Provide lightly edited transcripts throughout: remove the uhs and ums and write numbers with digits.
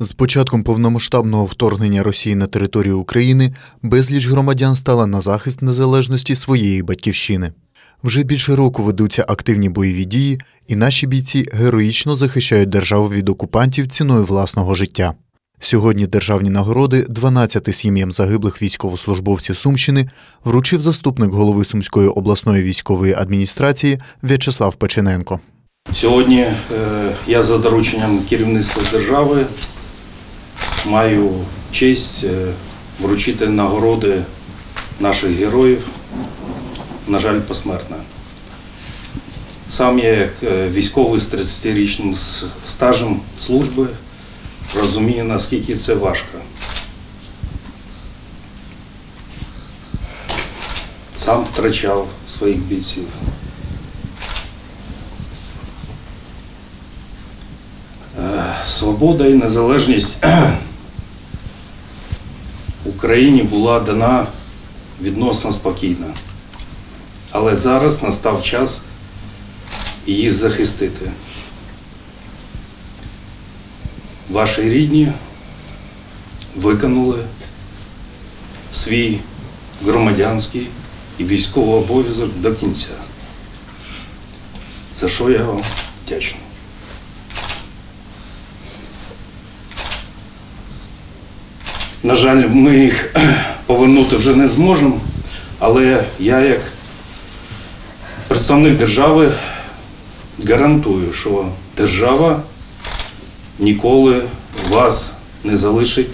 З початком повномасштабного вторгнення Росії на територію України безліч громадян стала на захист незалежності своєї батьківщини. Вже більше року ведуться активні бойові дії, і наші бійці героїчно захищають державу від окупантів ціною власного життя. Сьогодні державні нагороди 12 сім'ям загиблих військовослужбовців Сумщини вручив заступник голови Сумської обласної військової адміністрації В'ячеслав Печененко. Сьогодні я за дорученням керівництва держави маю честь вручити нагороди наших героїв, на жаль, посмертно. Сам я, як військовий з 30-річним стажем служби, розумію, наскільки це важко. Сам втрачав своїх бійців. Свобода і незалежність Україні була дана відносно спокійно. Але зараз настав час її захистити. Ваші рідні виконали свій громадянський і військовий обов'язок до кінця, за що я вам вдячний. На жаль, ми їх повернути вже не зможемо, але я як представник держави гарантую, що держава ніколи вас не залишить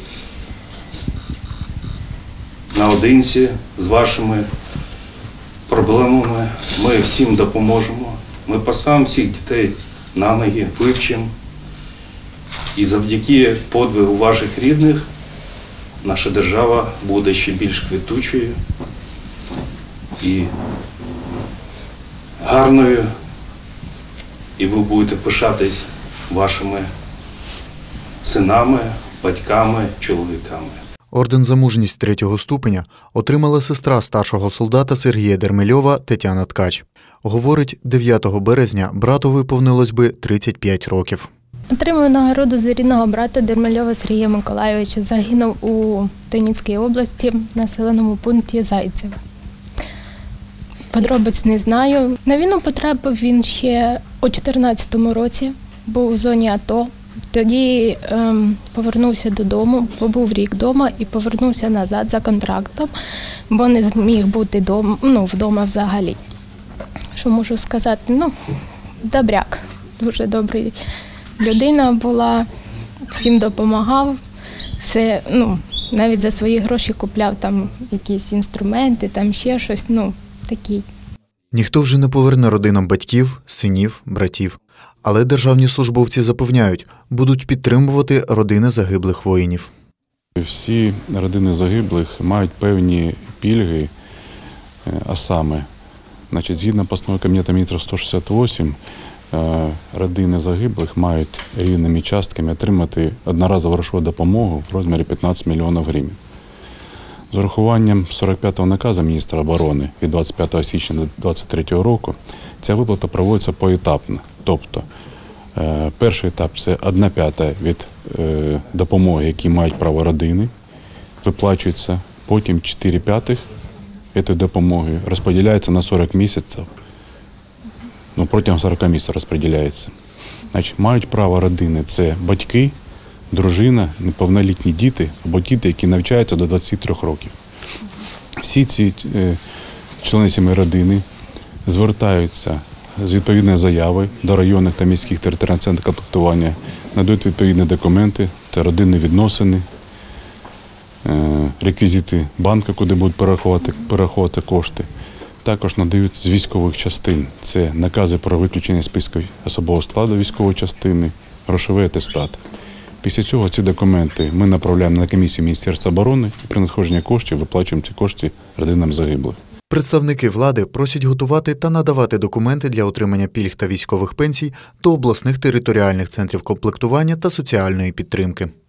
наодинці з вашими проблемами. Ми всім допоможемо, ми поставимо всіх дітей на ноги, вивчимо. І завдяки подвигу ваших рідних наша держава буде ще більш квітучою і гарною, і ви будете пишатись вашими синами, батьками, чоловіками. Орден за мужність 3-го ступеня отримала сестра старшого солдата Сергія Дермельова Тетяна Ткач. Говорить, 9 березня брату виповнилось би 35 років. Отримую нагороду за рідного брата Дермельова Сергія Миколайовича. Загинув у Донецькій області в населеному пункті Зайцево. Подробиць не знаю. На війну потрапив він ще у 2014 році, був у зоні АТО. Тоді повернувся додому, побув рік вдома і повернувся назад за контрактом, бо не зміг бути вдома взагалі. Що можу сказати? Добряк, дуже добрий. Людина була, всім допомагав, все, навіть за свої гроші купляв там якісь інструменти, там ще щось, такий. Ніхто вже не поверне родинам батьків, синів, братів. Але державні службовці запевняють, будуть підтримувати родини загиблих воїнів. Всі родини загиблих мають певні пільги, а саме, згідно постанови Кабінету Міністрів 168, родини загиблих мають рівними частками отримати одноразову грошову допомогу в розмірі 15 мільйонів гривень. З урахуванням 45-го наказу міністра оборони від 25 січня до 23 року ця виплата проводиться поетапно. Тобто, перший етап – це 1/5 від допомоги, які мають право родини, виплачується, потім 4/5 цієї допомоги розподіляється на 40 місяців. Протягом 40 місяців розподіляється. Мають право родини – це батьки, дружина, неповнолітні діти або діти, які навчаються до 23 років. Всі ці члени сім'ї родини звертаються з відповідної заяви до районних та міських територіальних центрів комплектування, надають відповідні документи та родинні відносини, реквізити банку, куди будуть перераховувати кошти. Також надають з військових частин. Це накази про виключення з списку особового складу військової частини, грошовий атестат. Після цього ці документи ми направляємо на комісію Міністерства оборони і при надходженні коштів виплачуємо ці кошти родинам загиблих. Представники влади просять готувати та надавати документи для отримання пільг та військових пенсій до обласних територіальних центрів комплектування та соціальної підтримки.